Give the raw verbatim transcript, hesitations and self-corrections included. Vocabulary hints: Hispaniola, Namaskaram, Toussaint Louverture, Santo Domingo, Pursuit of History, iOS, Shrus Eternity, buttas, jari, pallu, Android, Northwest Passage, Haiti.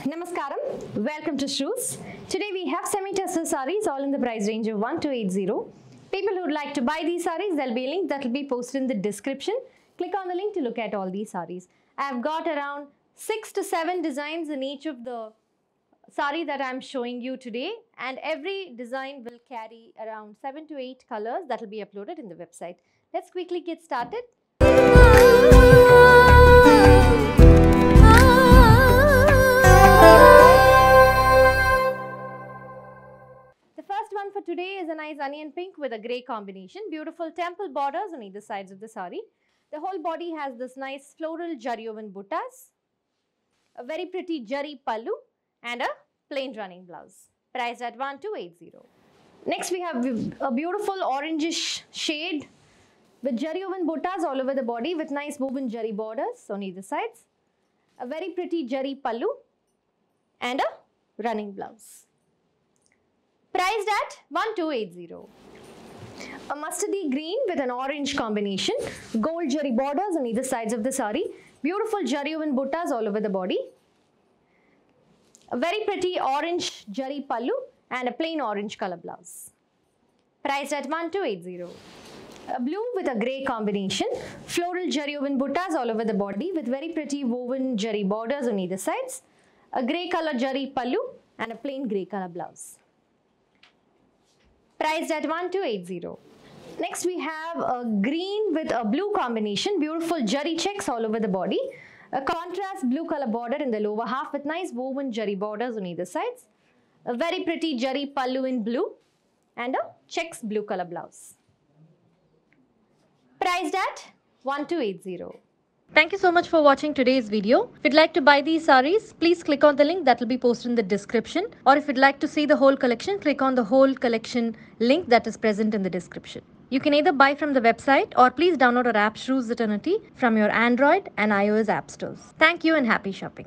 Namaskaram, welcome to Shrus. Today we have semi-tassel sarees all in the price range of one to eighty. People who would like to buy these sarees, there will be a link that will be posted in the description. Click on the link to look at all these sarees. I have got around six to seven designs in each of the saree that I am showing you today, and every design will carry around seven to eight colors that will be uploaded in the website. Let's quickly get started. For today is a nice onion pink with a grey combination. Beautiful temple borders on either sides of the saree. The whole body has this nice floral jari woven buttas, a very pretty jari pallu, and a plain running blouse. Priced at one two eight zero. Next we have a beautiful orangish shade with jari woven buttas all over the body with nice woven jari borders on either sides. A very pretty jari pallu and a running blouse. Priced at one two eight zero. A mustardy green with an orange combination. Gold jari borders on either sides of the saree. Beautiful jari woven buttas all over the body. A very pretty orange jari pallu and a plain orange color blouse. Priced at one two eight zero. A blue with a grey combination. Floral jari woven buttas all over the body with very pretty woven jari borders on either sides. A grey color jari pallu and a plain grey color blouse. Priced at one two eight zero. Next we have a green with a blue combination. Beautiful jari checks all over the body. A contrast blue color border in the lower half with nice woven jari borders on either sides. A very pretty jari pallu in blue and a checks blue color blouse. Priced at one two eight zero. Thank you so much for watching today's video. If you'd like to buy these sarees, please click on the link that will be posted in the description. Or if you'd like to see the whole collection, click on the whole collection link that is present in the description. You can either buy from the website or please download our app Shrus Eternity from your Android and iOS app stores. Thank you and happy shopping.